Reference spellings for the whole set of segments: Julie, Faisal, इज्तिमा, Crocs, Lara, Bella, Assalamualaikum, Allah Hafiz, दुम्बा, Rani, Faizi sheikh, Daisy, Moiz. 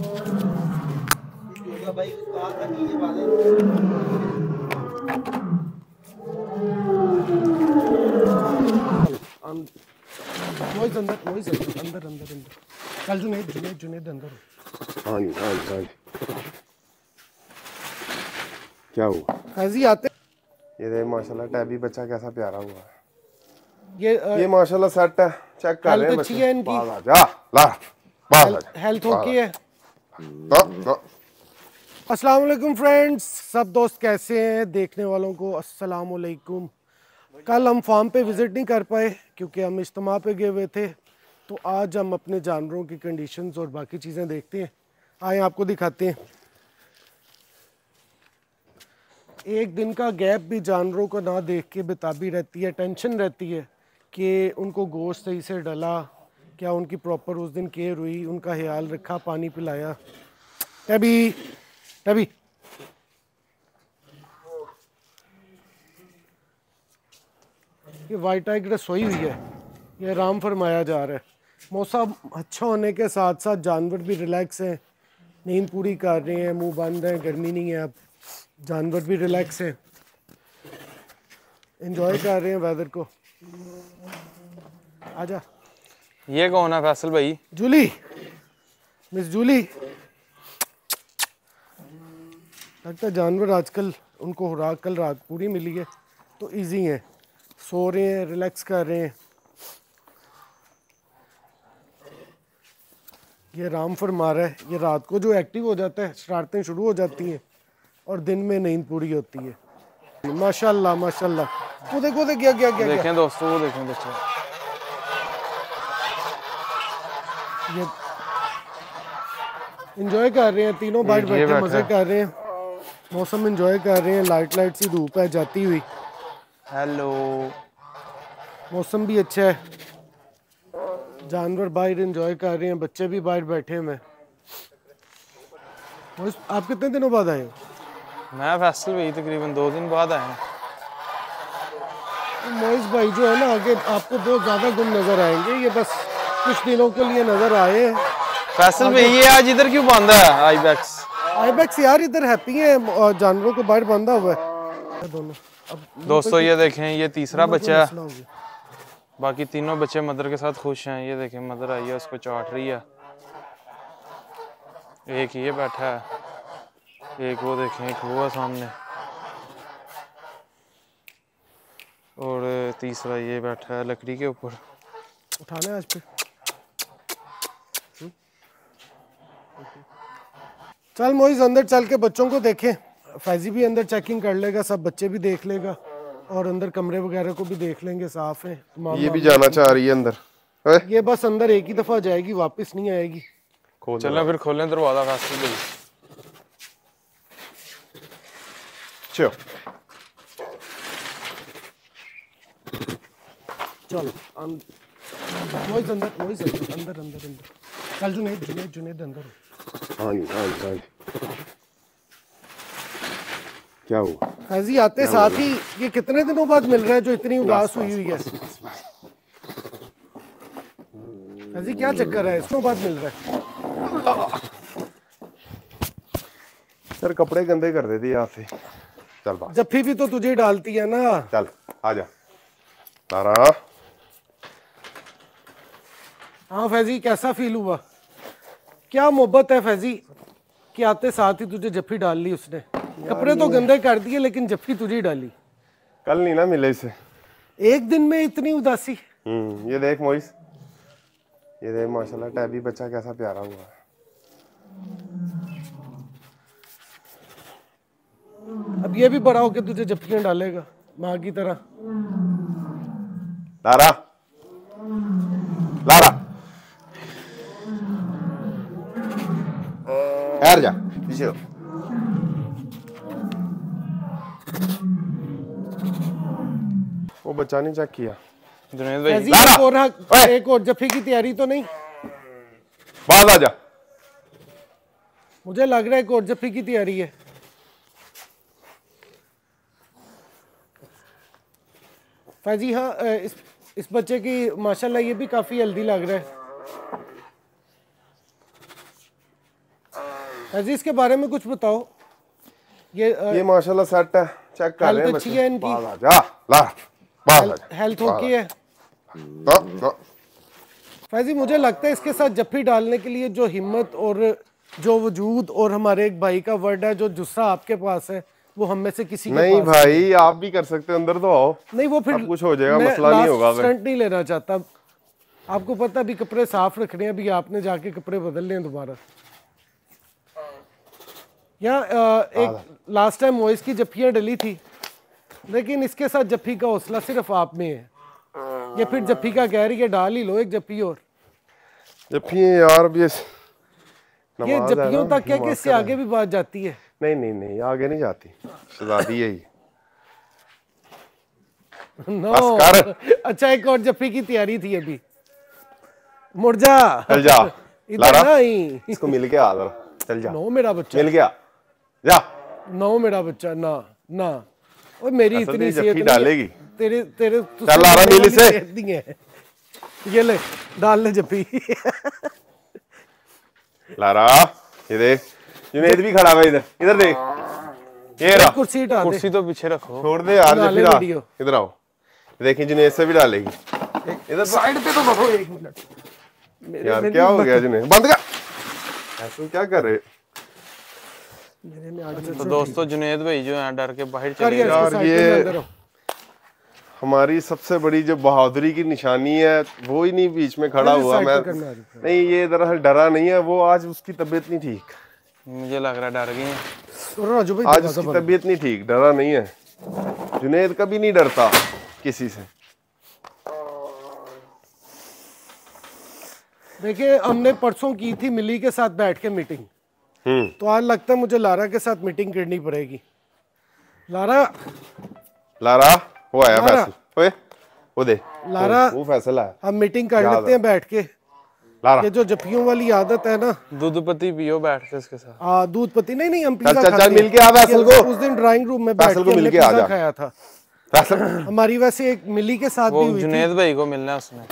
भाई अंदर चल जुनैद अंदर। हाँ जी क्या हुआ काजी आते ये माशाल्लाह टैबी बच्चा कैसा प्यारा हुआ ये माशाल्लाह सेट है चेक कर रहे हैं बच्चे इनकी ला हेल्थ ओके है तो अस्सलाम वालेकुम फ्रेंड्स सब दोस्त कैसे हैं देखने वालों को अस्सलाम वालेकुम। कल हम फार्म पे विजिट नहीं कर पाए क्योंकि हम इज्तिमा पे गए हुए थे तो आज हम अपने जानवरों की कंडीशंस और बाकी चीज़ें देखते हैं। आए आपको दिखाते हैं। एक दिन का गैप भी जानवरों को ना देख के बेताबी रहती है, टेंशन रहती है कि उनको गोश्त सही से डला क्या, उनकी प्रॉपर उस दिन केयर हुई, उनका ख्याल रखा, पानी पिलाया। तभी तभी ये वाइट आई की रसोई हुई है, ये आराम फरमाया जा रहा है। मौसम अच्छा होने के साथ साथ जानवर भी रिलैक्स हैं, नींद पूरी कर रहे हैं, मुंह बंद है, गर्मी नहीं है, अब जानवर भी रिलैक्स हैं, एंजॉय कर रहे हैं वेदर को। आजा। ये कौन है फैसल भाई? Julie, Miss Julie. लगता है जानवर आजकल उनको खुराक कल रात पूरी मिली है तो इजी है, सो रहे हैं, रिलैक्स कर रहे हैं। ये आराम फरमा रहा है, ये रात को जो एक्टिव हो जाता है शरारतें शुरू हो जाती हैं और दिन में नींद पूरी होती है। माशाल्लाह माशाल्लाह। वो देखो देख क्या क्या क्या देखें दोस्तों, वो देखें बच्चे, ये एंजॉय कर रहे हैं, तीनों बाइट बैठे मजे कर रहे हैं, मौसम एंजॉय कर रहे हैं। लाइट सी धूप है जाती हुई। हेलो। मौसम भी अच्छा है, जानवर बाहर एंजॉय कर रहे हैं, बच्चे भी बाहर बैठे हैं। आप कितने दिनों बाद आए हो? मैं फैसल भाई तकरीबन 2 दिन बाद आया। मोइज भाई जो है ना आगे आपको बहुत ज्यादा गुम नजर आएंगे, ये बस कुछ दिनों के लिए नजर आए। फैसल भाई ये आज इधर क्यों बांधा है? आईबैक्स यार इधर हैप्पी है, जानवरों को बाहर बांधा हुआ है दोनों। अब दोस्तों ये देखें, ये तीसरा बच्चा, बाकी तीनों बच्चे मदर के साथ खुश हैं। ये देखें मदर आई है, उसको चाट रही है। एक ये बैठा है, एक वो देखें, एक हुआ सामने, और तीसरा ये बैठा है लकड़ी के ऊपर। उठाने आज पे चल मोइज अंदर चल के बच्चों को देखें। फैजी भी अंदर चेकिंग कर लेगा, सब बच्चे भी देख लेगा और अंदर कमरे वगैरह को भी देख लेंगे, साफ है। ये भी जाना चाह रही है अंदर, ये बस अंदर एक ही दफा जाएगी, वापस नहीं आएगी। चलो फिर खोलें दरवाजा खास। चलो मोइज अंदर, मोइज अंदर अंदर अंदर चल। जुनैद अंदर। हाँ जी क्या हुआ काजी आते साथ ही? ये कितने दिनों बाद मिल रहा है जो इतनी उदास हुई है? काजी क्या चक्कर है, इसके बाद मिल रहा है? सर कपड़े गंदे कर देते यहाँ से। चल जफ्फी भी तो तुझे डालती है ना। चल आजा लारा। हाँ फैजी कैसा फील हुआ? क्या मोहब्बत है फैजी कि आते साथ ही तुझे जफ्फी डाल ली उसने। कपड़े तो गंदे कर दिए लेकिन जफ्फी तुझे डाली। कल नहीं ना मिले इसे, एक दिन में इतनी उदासी। ये देख मोइस, ये देख माशाल्लाह टैबी बच्चा कैसा प्यारा हुआ है। अब ये भी बड़ा होके तुझे जफ्फियां डालेगा माँ की तरह। लारा लारा यार जा पीछे हो। वो बच्चा नहीं चेक किया जुनैद भाई। लारा एक और जफ्फी की तैयारी तो नहीं? बाज आ जा, मुझे लग रहा है एक और जफ्फी की तैयारी है। फैजी हाँ इस बच्चे की माशाल्लाह ये भी काफी हेल्दी लग रहा है। अजी इसके बारे में कुछ बताओ। ये माशाल्लाह सेट है, चेक कर रहे हैं अच्छी है इनकी। बाहर आ जा ला, हेल्थ ओके है। तो फैजी मुझे लगता है इसके साथ जफ्फी डालने के लिए जो हिम्मत और जो वजूद और हमारे एक भाई का वर्ड है जो जुस्सा आपके पास है वो हम में से किसी नहीं के पास भाई है। आप भी कर सकते हैं, अंदर तो आओ। नहीं वो फिर कुछ हो जाएगा, मसला नहीं होगा। स्टंट नहीं लेना चाहता, आपको पता भी कपड़े साफ रखने हैं। अभी आपने जाके कपड़े बदलने हैं दोबारा। यहाँ एक लास्ट टाइम मोइज़ की जफ्फियाँ डली थी, लेकिन इसके साथ जफ्फी का हौसला सिर्फ आप में है। ये फिर जफ्फी का कह रही है डाल ही लो एक जफ्फी और। जफ्फी यार ये जफ्फियों तक क्या कि इससे आगे भी बात जाती है? नहीं नहीं नहीं आगे नहीं जाती, शादी है ये। नो अच्छा एक और जफ्फी की तैयारी थी अभी। मुड़ जा, चल जा लारा, इसको मिल के आ जरा, चल जा। नो मेरा बच्चा मिल गया जा, नो मेरा बच्चा ना ना और मेरी इतनी सेहत डालेगी तेरे तेरे चल लारा नीली से ये ले डाल ले जफ्फी। लारा ये देख जुनैद भी खड़ा है इधर, इधर देख ये रहा। कुर्सी हटा दे, कुर्सी तो पीछे रखो, छोड़ दे यार जफ्फी। इधर आओ देखिए जुनैद से भी डालेगी इधर साइड पे तो बैठो। एक मिनट यार क्या हो गया जुनैद, बंद कर। ऐसा क्या कर रहे मेरे में आगे। तो दोस्तों जुनैद भाई जो है डर के बाहर चले गए यार। ये हमारी सबसे बड़ी जो बहादुरी की निशानी है वो ही नहीं बीच में खड़ा हुआ। मैं नहीं ये दरअसल डरा नहीं है वो, आज उसकी तबीयत नहीं ठीक मुझे लग रहा है, डर गई है। आज उसकी तबीयत नहीं ठीक, डरा नहीं है। जुनैद कभी नहीं डरता किसी से। देखिये हमने परसों की थी मिली के साथ बैठ के मीटिंग, तो आज लगता है मुझे लारा के साथ मीटिंग करनी पड़ेगी। लारा लारा वो आया फैसल, ओए वो दे लारा वो फैसल आया। हम मीटिंग कर लेते हैं बैठ के। लारा ये जो जफ्फियों वाली आदत है ना, दूध पत्ती पियो बैठ के इसके साथ। हां दूध पत्ती नहीं नहीं हम पिज़्ज़ा खाते हैं। चल मिल के आ फैसल को। उस दिन ड्राइंग रूम में बैठ के मिल के आ खाया था फैसल। हमारी वैसे एक मिली के साथ भी हुई थी, जुनैद भाई को मिलना उसने।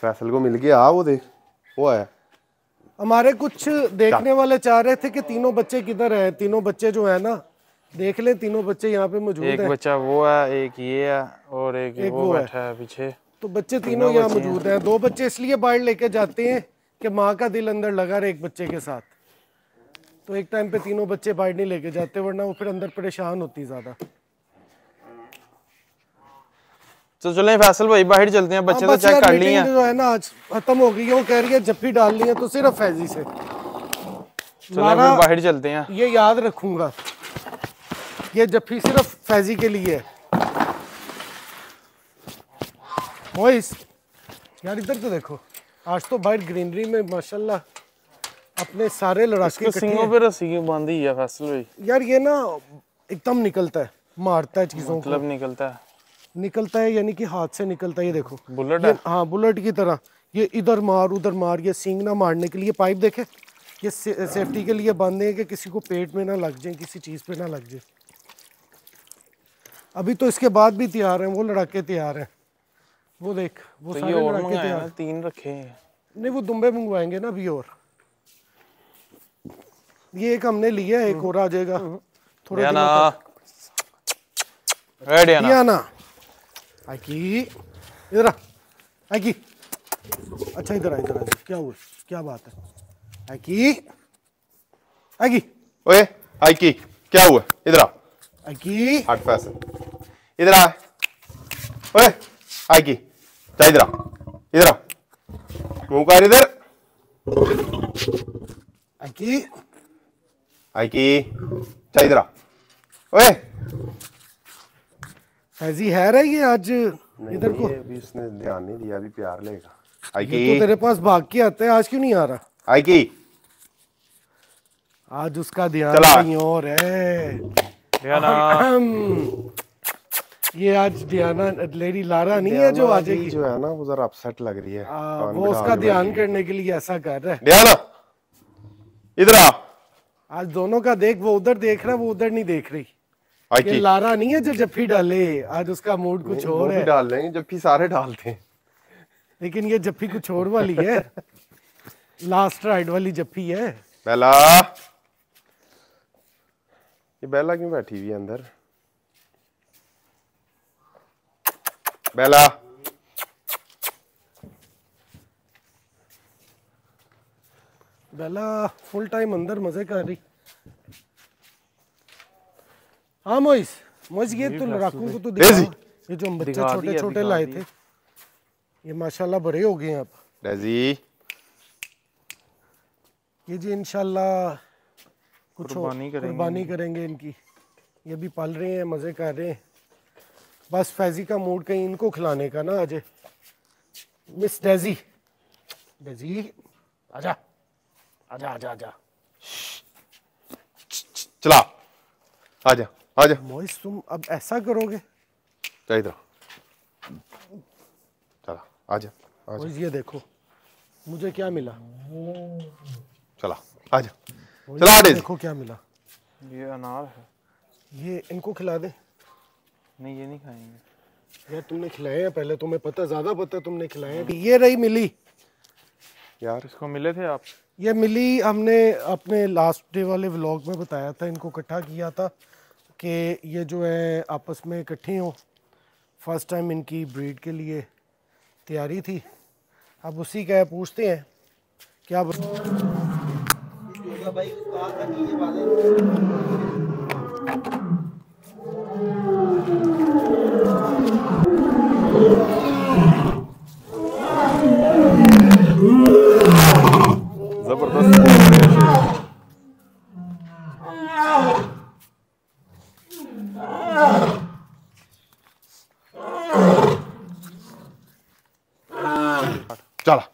फैसल को मिल के आ, वो देख वो आया। हमारे कुछ देखने वाले चाह रहे थे कि तीनों बच्चे किधर है, तीनों बच्चे जो है ना देख ले, तीनों बच्चे यहाँ पे मौजूद हैं। एक बच्चा वो है, एक ये है और एक वो बैठा है पीछे। तो बच्चे तीनों यहाँ मौजूद हैं। दो बच्चे इसलिए बाहर लेके जाते हैं कि माँ का दिल अंदर लगा रहे एक बच्चे के साथ। तो एक टाइम पे तीनों बच्चे बाहर नहीं लेके जाते, वरना वो फिर अंदर परेशान होती ज्यादा। तो चले फैसल भाई बाहर चलते हैं, बच्चे तो चेक कर लिए हैं। जो है ना आज खत्म हो गई है, वो कह रही है जफ्फी डाल ली है तो सिर्फ फैजी से। चलो बाहर चलते हैं, ये याद रखूंगा। ये जफ्फी सिर्फ फैजी के लिए है। मोइस यार इधर तो देखो, आज तो बाहर ग्रीनरी में माशाल्लाह अपने सारे लड़ाके सिंगों पे रस्सी बांधी है फैसल भाई। यार ये ना एकदम निकलता है, मारता है चीजों को। मतलब निकलता है यानी कि हाथ से निकलता है। ये देखो बुलेट है। हाँ बुलेट की तरह ये इधर मार उधर मार। ये सींग ना मारने के लिए पाइप देखे, ये सेफ्टी के लिए बांधे हैं कि किसी को पेट में ना लग जाए, किसी चीज पे ना लग जाए। अभी तो इसके बाद भी तैयार हैं वो लड़ाके, तैयार हैं वो देख वो तो सारे लड़ाके तैयार हैं। 3 रखे हैं। नहीं वो दुम्बे मंगवाएंगे ना अभी, और ये एक हमने लिया है, एक और आ जाएगा थोड़ा दिनों तक। आकी अच्छा इधर आ, क्या हुआ क्या बात है आकी? आकी ओए आकी क्या हुआ, इधर आ आकी। हट फैसल इधर आ, ओए आकी जा इधर आ, इधर आ मुंह कर इधर। आकी आकी जा इधर आ, ओए फैजी है रही है आज इधर को। अभी इसने ध्यान नहीं दिया, अभी प्यार लेगा। आकी तो तेरे पास भाग के आता है, आज क्यों नहीं आ रहा? आकी आज उसका ध्यान नहीं और है। ये आज डियाना लेडी लारा नहीं है जो आज की जो है ना वो जरा अपसेट लग रही है। वो उसका ध्यान करने के लिए ऐसा कर रहा है। डियाना इधर आ, आज दोनों का देख, वो उधर देख रहा है वो उधर नहीं देख रही। ये लारा नहीं है जो जफ्फी डाले, आज उसका मूड कुछ और है। डाल रहे हैं जफ्फी, सारे डालते हैं लेकिन ये जफ्फी कुछ और वाली है, लास्ट राइड वाली जफ्फी है। बेला, ये बेला क्यों बैठी हुई है अंदर? बेला, बेला फुल टाइम अंदर मजे कर रही। हाँ मोइस, मोइस ये तो लड़ाकों को तो दिखा, ये जो हम बच्चे छोटे छोटे लाए थे ये माशाल्लाह बड़े हो गए हैं आप। डेजी ये जी इंशाल्लाह कुछ कुर्बानी करेंगे इनकी, ये भी पाल रहे हैं मजे कर रहे हैं। बस फैजी का मूड कहीं इनको खिलाने का ना आज। मिस डेजी, डेजी आजा आजा आजा आजा चला आजा आजा। मोइस तुम अब ऐसा करोगे? इधर चला आजा आजा। ये देखो मुझे क्या मिला। चला आजा चला। देखो क्या मिला, ये अनार है, ये इनको खिला दे। नहीं ये नहीं खाएंगे यार, तुमने खिलाए हैं पहले, तुम्हें पता, ज्यादा पता तुमने खिलाए हैं। ये रही मिली यार, इसको मिले थे आप? ये मिली, हमने अपने लास्ट डे वाले व्लॉग में बताया था, इनको इकट्ठा किया था कि ये जो है आपस में इकट्ठी हो। फर्स्ट टाइम इनकी ब्रीड के लिए तैयारी थी। अब उसी का पूछते हैं क्या भाई। जबरदस्त चला।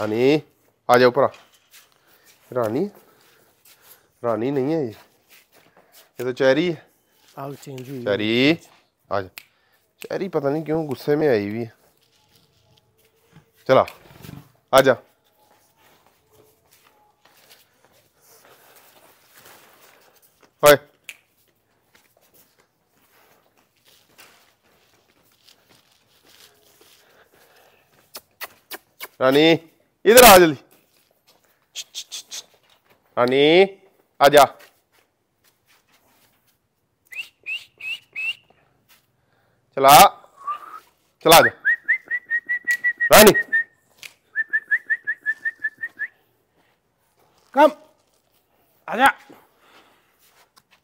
रानी आ जाओ ऊपर। रानी रानी नहीं है ये तो चेरी है। आग चेंज हुई। चेरी आ जा। चेरी पता नहीं क्यों गुस्से में आई हुई है। चला आ जा। हाय रानी इधर आ जल्दी। रानी आजा। चला चला जा रानी। कम आजा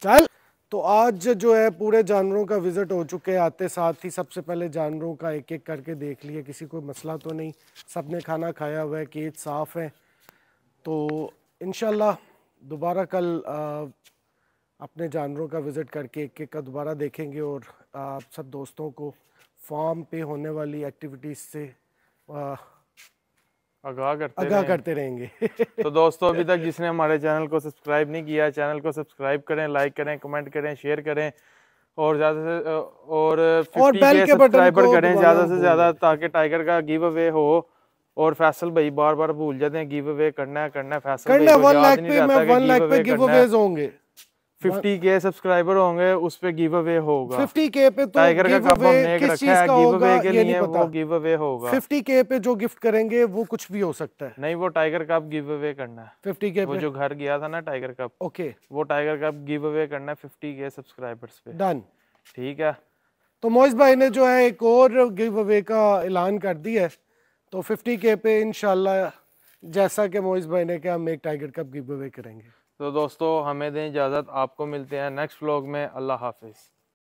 चल। तो आज जो है पूरे जानवरों का विजिट हो चुके हैं। आते साथ ही सबसे पहले जानवरों का एक एक करके देख लिया, किसी को मसला तो नहीं, सबने खाना खाया हुआ है, केज साफ़ है। तो इंशाल्लाह दोबारा कल अपने जानवरों का विज़िट करके एक एक का दोबारा देखेंगे और आप सब दोस्तों को फार्म पे होने वाली एक्टिविटीज़ से आगाह करते रहेंगे। तो दोस्तों अभी तक जिसने हमारे चैनल को सब्सक्राइब नहीं किया, चैनल को सब्सक्राइब करें, लाइक करें, कमेंट करें, शेयर करें और ज़्यादा से और बेल के बटन को करें ज़्यादा से ज़्यादा, ताकि टाइगर का गिव अवे हो। और फैसल भाई बार बार भूल जाते हैं गिव अवे करना है। फैसल भाई 1 लाख पे गिव अवेज होंगे, 50K सब्सक्राइबर होंगे, उस पे गिव अवे होगा। 50K पे तो टाइगर का कप हमने एक रखा है, गिव अवे के लिए वो गिव अवे होगा। 50K पे जो गिफ्ट करेंगे वो कुछ भी हो सकता है। नहीं वो टाइगर कप गिव अवे करना है 50K पे। वो जो घर गया था ना टाइगर कप, ओके, वो टाइगर कप गिव अवे करना है 50K सब्सक्राइबर्स पे। डन, ठीक है। तो मोइज भाई ने जो है एक और गिव अवे का ऐलान कर दिया है, तो 50K पे इंशाल्लाह जैसा कि मोइज भाई ने कहा हम एक टाइगर कप गिव अवे करेंगे। तो दोस्तों हमें दें इजाज़त, आपको मिलते हैं नेक्स्ट व्लॉग में। अल्लाह हाफिज़।